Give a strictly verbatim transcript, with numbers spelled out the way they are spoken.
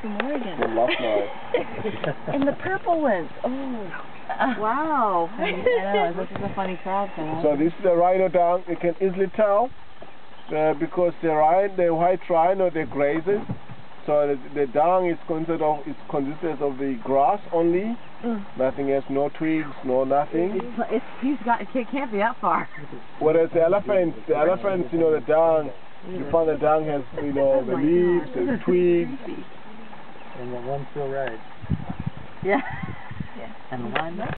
From Oregon. From and the purple ones. Oh, wow. I know, this is a funny crowd. So this is a rhino down. You can easily tell uh, because the rhino, the white rhino, they grazes. So the, the dung is consisted of it's consisted of the grass only, mm. nothing else, no twigs, no nothing. It's, it's, he's got it can't be that far. Whereas the elephants, the elephants, you know, the dung, you find the dung has you know the leaves and twigs. And the one still rides. Yeah. Yeah. And the one.